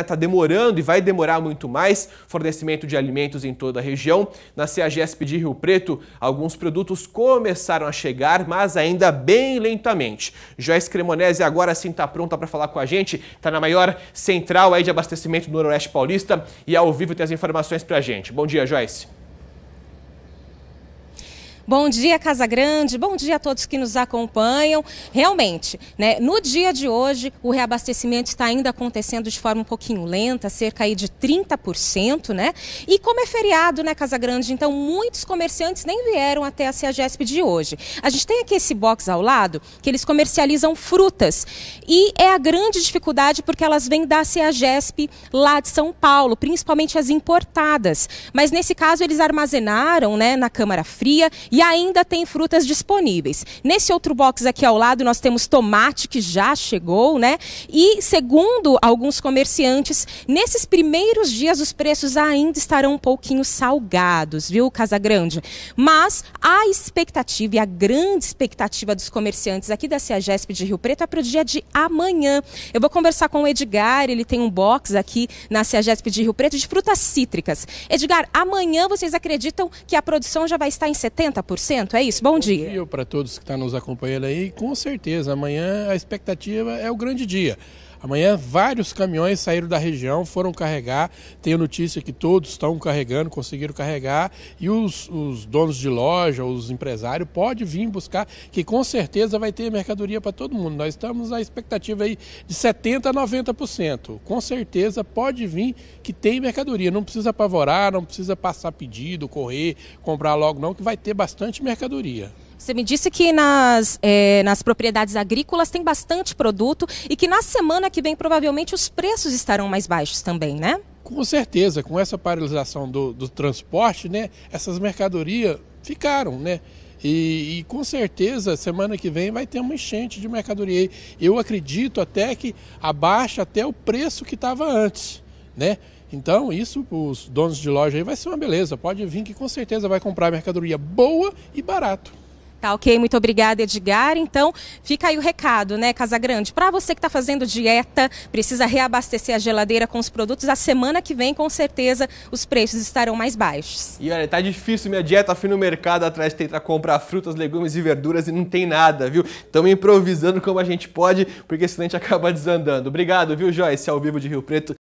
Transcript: Está demorando e vai demorar muito mais fornecimento de alimentos em toda a região. Na CEAGESP de Rio Preto, alguns produtos começaram a chegar, mas ainda bem lentamente. Joyce Cremonese agora sim está pronta para falar com a gente, está na maior central aí de abastecimento do Noroeste Paulista e ao vivo tem as informações para a gente. Bom dia, Joyce. Bom dia, Casa Grande. Bom dia a todos que nos acompanham. Realmente, né, no dia de hoje, o reabastecimento está ainda acontecendo de forma um pouquinho lenta, cerca aí de 30%, né? E como é feriado, né, Casa Grande, então muitos comerciantes nem vieram até a CEAGESP de hoje. A gente tem aqui esse box ao lado, que eles comercializam frutas. E é a grande dificuldade porque elas vêm da CEAGESP lá de São Paulo, principalmente as importadas. Mas nesse caso, eles armazenaram, né, na câmara fria. E ainda tem frutas disponíveis. Nesse outro box aqui ao lado, nós temos tomate, que já chegou, né? E, segundo alguns comerciantes, nesses primeiros dias os preços ainda estarão um pouquinho salgados, viu, Casa Grande? Mas a expectativa e a grande expectativa dos comerciantes aqui da CEAGESP de Rio Preto é para o dia de amanhã. Eu vou conversar com o Edgar, ele tem um box aqui na CEAGESP de Rio Preto de frutas cítricas. Edgar, amanhã vocês acreditam que a produção já vai estar em 70%? É isso? Bom dia. Bom dia para todos que estão nos acompanhando aí. Com certeza, amanhã a expectativa é o grande dia. Amanhã vários caminhões saíram da região, foram carregar. Tenho notícia que todos estão carregando, conseguiram carregar. E os donos de loja, os empresários, podem vir buscar, que com certeza vai ter mercadoria para todo mundo. Nós estamos na expectativa aí de 70% a 90%. Com certeza pode vir que tem mercadoria. Não precisa apavorar, não precisa passar pedido, correr, comprar logo não, que vai ter bastante mercadoria. Você me disse que nas propriedades agrícolas tem bastante produto e que na semana que vem provavelmente os preços estarão mais baixos também, né? Com certeza, com essa paralisação do transporte, né, essas mercadorias ficaram, né? E com certeza semana que vem vai ter uma enchente de mercadoria. Eu acredito até que abaixa até o preço que estava antes, né? Então, isso, os donos de loja aí vai ser uma beleza. Pode vir que com certeza vai comprar mercadoria boa e barato. Tá, ok. Muito obrigada, Edgar. Então, fica aí o recado, né, Casa Grande? Para você que está fazendo dieta, precisa reabastecer a geladeira com os produtos, a semana que vem, com certeza, os preços estarão mais baixos. E olha, tá difícil minha dieta. Fui no mercado atrás tentar comprar frutas, legumes e verduras e não tem nada, viu? Estamos improvisando como a gente pode, porque senão a gente acaba desandando. Obrigado, viu, Joyce? Ao vivo de Rio Preto.